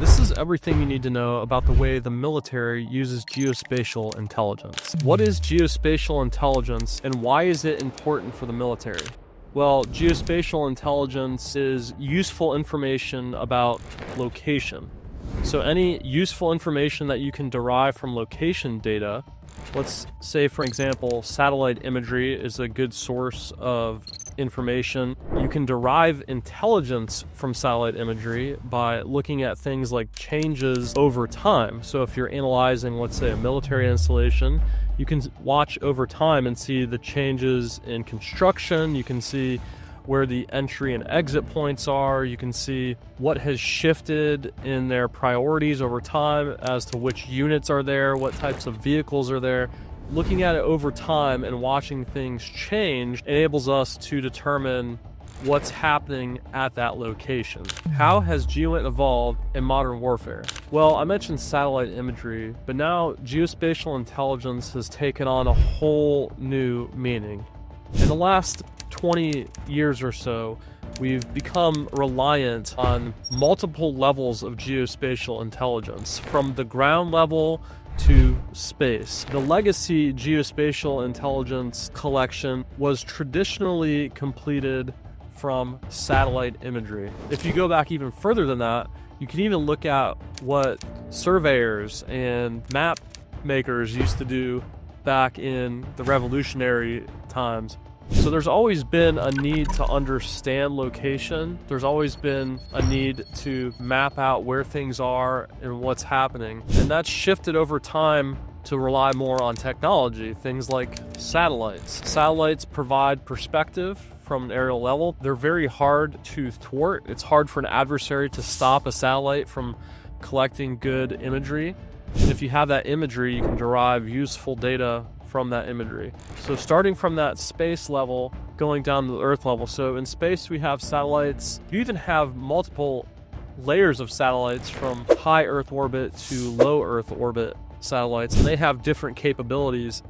This is everything you need to know about the way the military uses geospatial intelligence. What is geospatial intelligence and why is it important for the military? Well, geospatial intelligence is useful information about location. So any useful information that you can derive from location data, let's say for example, satellite imagery is a good source of information. You can derive intelligence from satellite imagery by looking at things like changes over time. So if you're analyzing, let's say, a military installation, you can watch over time and see the changes in construction. You can see where the entry and exit points are. You can see what has shifted in their priorities over time as to which units are there, what types of vehicles are there. Looking at it over time and watching things change enables us to determine what's happening at that location. How has GEOINT evolved in modern warfare? Well, I mentioned satellite imagery, but now geospatial intelligence has taken on a whole new meaning. In the last 20 years or so, we've become reliant on multiple levels of geospatial intelligence, from the ground level to space. The legacy geospatial intelligence collection was traditionally completed from satellite imagery. If you go back even further than that, you can even look at what surveyors and map makers used to do back in the revolutionary times. So there's always been a need to understand location. There's always been a need to map out where things are and what's happening. And that's shifted over time to rely more on technology, things like satellites. Satellites provide perspective from an aerial level. They're very hard to thwart. It's hard for an adversary to stop a satellite from collecting good imagery. And if you have that imagery, you can derive useful data from that imagery. So starting from that space level, going down to the Earth level. So in space, we have satellites. You even have multiple layers of satellites, from high Earth orbit to low Earth orbit satellites, and they have different capabilities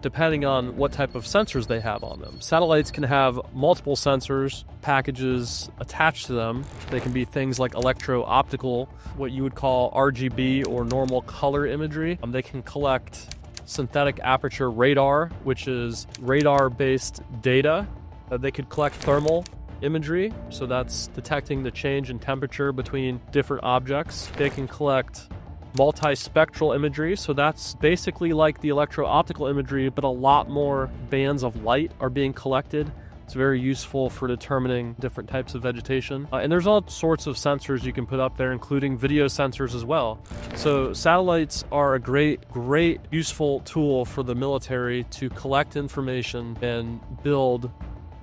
depending on what type of sensors they have on them. Satellites can have multiple sensors packages attached to them. They can be things like electro-optical, what you would call RGB or normal color imagery. They can collect synthetic aperture radar, which is radar-based data. They could collect thermal imagery, so that's detecting the change in temperature between different objects. They can collect multispectral imagery, so that's basically like the electro-optical imagery, but a lot more bands of light are being collected. It's very useful for determining different types of vegetation. And there's all sorts of sensors you can put up there, including video sensors as well. So satellites are a great useful tool for the military to collect information and build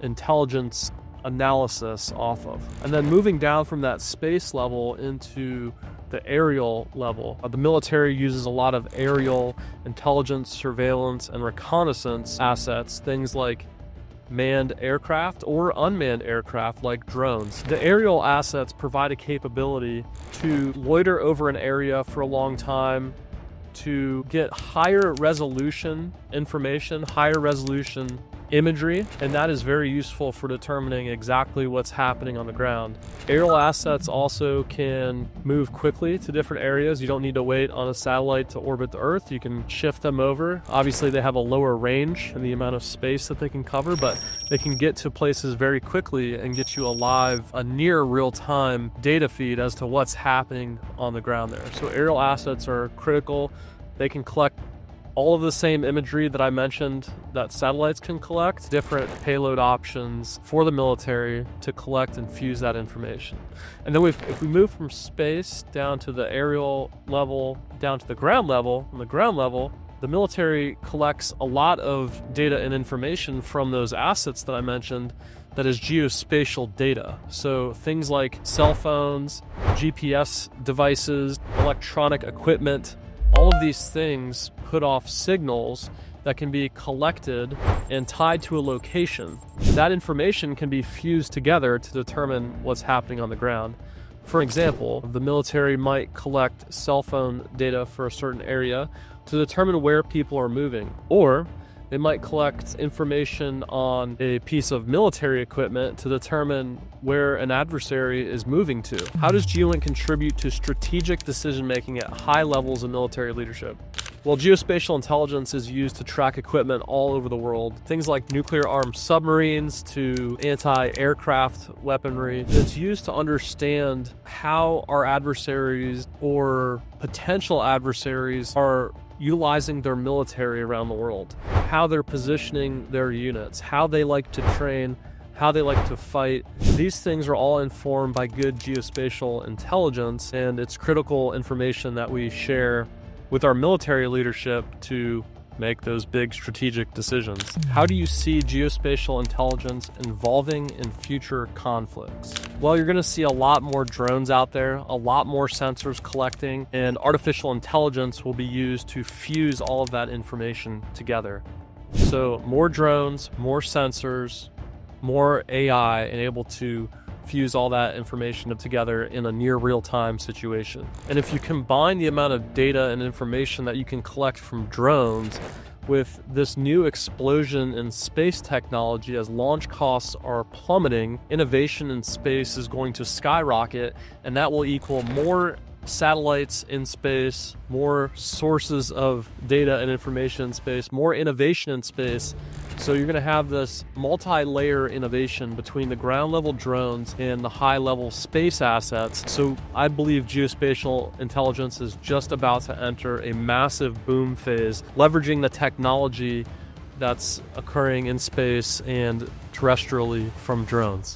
intelligence analysis off of. And then moving down from that space level into the aerial level. The military uses a lot of aerial intelligence, surveillance, and reconnaissance assets, things like manned aircraft or unmanned aircraft like drones. The aerial assets provide a capability to loiter over an area for a long time, to get higher resolution information, higher resolution imagery, and that is very useful for determining exactly what's happening on the ground. Aerial assets also can move quickly to different areas. You don't need to wait on a satellite to orbit the Earth. You can shift them over. Obviously, they have a lower range and the amount of space that they can cover, but they can get to places very quickly and get you a near real-time data feed as to what's happening on the ground there. So aerial assets are critical. They can collect all of the same imagery that I mentioned that satellites can collect, different payload options for the military to collect and fuse that information. And then if we move from space down to the aerial level, down to the ground level, on the ground level, the military collects a lot of data and information from those assets that I mentioned that is geospatial data. So things like cell phones, GPS devices, electronic equipment, all of these things put off signals that can be collected and tied to a location. That information can be fused together to determine what's happening on the ground. For example, the military might collect cell phone data for a certain area to determine where people are moving, or They might collect information on a piece of military equipment to determine where an adversary is moving to. How does GEOINT contribute to strategic decision-making at high levels of military leadership? Well, geospatial intelligence is used to track equipment all over the world. Things like nuclear-armed submarines to anti-aircraft weaponry. It's used to understand how our adversaries or potential adversaries are utilizing their military around the world, how they're positioning their units, how they like to train, how they like to fight. These things are all informed by good geospatial intelligence, and it's critical information that we share with our military leadership to make those big strategic decisions. How do you see geospatial intelligence involving in future conflicts? Well, you're gonna see a lot more drones out there, a lot more sensors collecting, and artificial intelligence will be used to fuse all of that information together. So more drones, more sensors, more AI, and able to fuse all that information together in a near real-time situation. And if you combine the amount of data and information that you can collect from drones with this new explosion in space technology, as launch costs are plummeting, innovation in space is going to skyrocket, and that will equal more satellites in space, more sources of data and information in space, more innovation in space. So you're gonna have this multi-layer innovation between the ground level drones and the high level space assets. So I believe geospatial intelligence is just about to enter a massive boom phase, leveraging the technology that's occurring in space and terrestrially from drones.